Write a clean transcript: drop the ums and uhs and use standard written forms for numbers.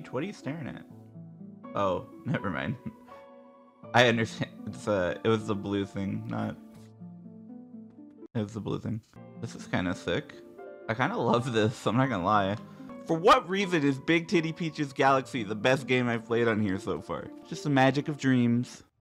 Peach, what are you staring at? Oh, never mind. I understand. It's it was the blue thing, not... It was the blue thing. This is kind of sick. I kind of love this, I'm not gonna lie. For what reason is Big Titty Peach's Galaxy the best game I've played on here so far? Just the magic of dreams.